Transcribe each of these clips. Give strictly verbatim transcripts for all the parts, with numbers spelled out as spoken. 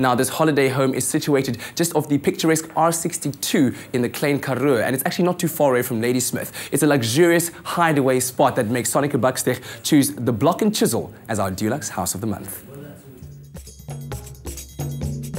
Now, this holiday home is situated just off the picturesque R sixty-two in the Klein Karoo, and it's actually not too far away from Ladismith. It's a luxurious hideaway spot that makes Sonica Bucksteg choose the Block and Chisel as our Dulux House of the Month.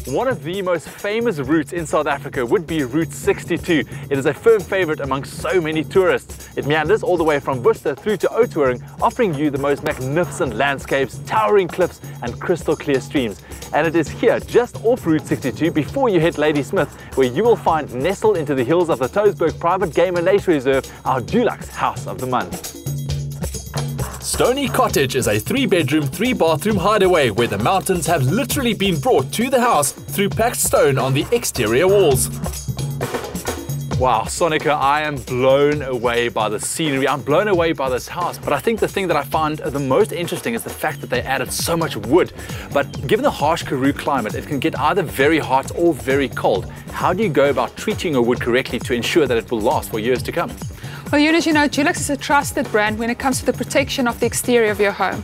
One of the most famous routes in South Africa would be Route sixty-two. It is a firm favourite among so many tourists. It meanders all the way from Worcester through to Oetwering, offering you the most magnificent landscapes, towering cliffs and crystal clear streams. And it is here, just off Route sixty-two, before you hit Ladismith, where you will find, nestled into the hills of the Towerberg Private Game and Nature Reserve, our Dulux House of the Month. Stony Cottage is a three-bedroom, three-bathroom hideaway where the mountains have literally been brought to the house through packed stone on the exterior walls. Wow, Sonica, I am blown away by the scenery. I'm blown away by this house. But I think the thing that I find the most interesting is the fact that they added so much wood. But given the harsh Karoo climate, it can get either very hot or very cold. How do you go about treating your wood correctly to ensure that it will last for years to come? Well, Eunice, you know, Dulux is a trusted brand when it comes to the protection of the exterior of your home.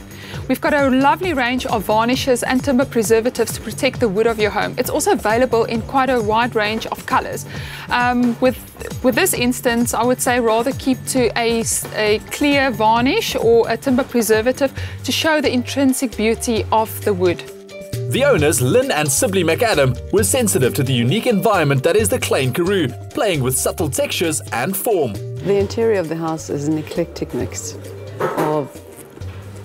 We've got a lovely range of varnishes and timber preservatives to protect the wood of your home. It's also available in quite a wide range of colours. Um, with, with this instance, I would say rather keep to a, a clear varnish or a timber preservative to show the intrinsic beauty of the wood. The owners, Lynn and Sibley McAdam, were sensitive to the unique environment that is the Klein Karoo, playing with subtle textures and form. The interior of the house is an eclectic mix of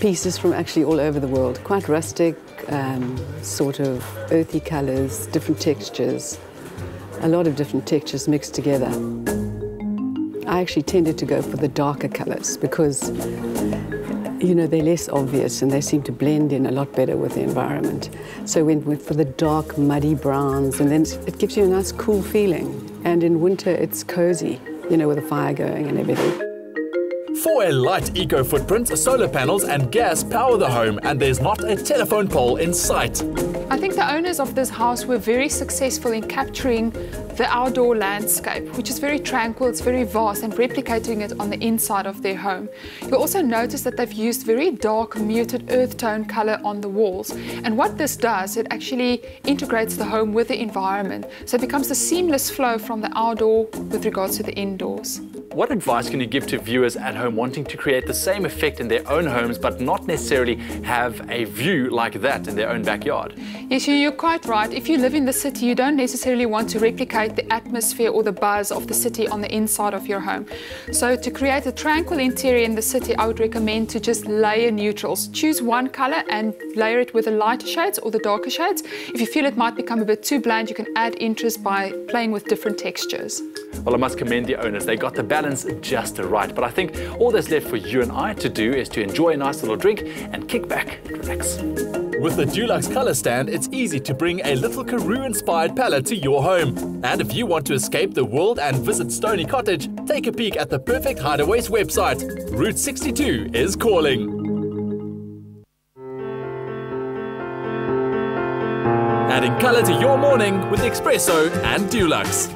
pieces from actually all over the world, quite rustic, um, sort of earthy colours, different textures, a lot of different textures mixed together. I actually tended to go for the darker colours because, you know, they're less obvious and they seem to blend in a lot better with the environment. So we went for the dark, muddy browns, and then it gives you a nice cool feeling. And in winter, it's cosy, you know, with a fire going and everything. For a light eco-footprint, solar panels and gas power the home, and there's not a telephone pole in sight. I think the owners of this house were very successful in capturing the outdoor landscape, which is very tranquil, it's very vast, and replicating it on the inside of their home. You'll also notice that they've used very dark, muted earth tone colour on the walls. And what this does, it actually integrates the home with the environment. So it becomes a seamless flow from the outdoor with regards to the indoors. What advice can you give to viewers at home wanting to create the same effect in their own homes but not necessarily have a view like that in their own backyard? Yes, you're quite right. If you live in the city, you don't necessarily want to replicate the atmosphere or the buzz of the city on the inside of your home. So to create a tranquil interior in the city, I would recommend to just layer neutrals. Choose one colour and layer it with the lighter shades or the darker shades. If you feel it might become a bit too bland, you can add interest by playing with different textures. Well, I must commend the owners. They got the balance just right. But I think all that's left for you and I to do is to enjoy a nice little drink and kick back and relax. With the Dulux colour stand, it's easy to bring a little Karoo-inspired palette to your home. And if you want to escape the world and visit Stony Cottage, take a peek at the Perfect Hideaway's website. Route sixty-two is calling. Adding colour to your morning with espresso and Dulux.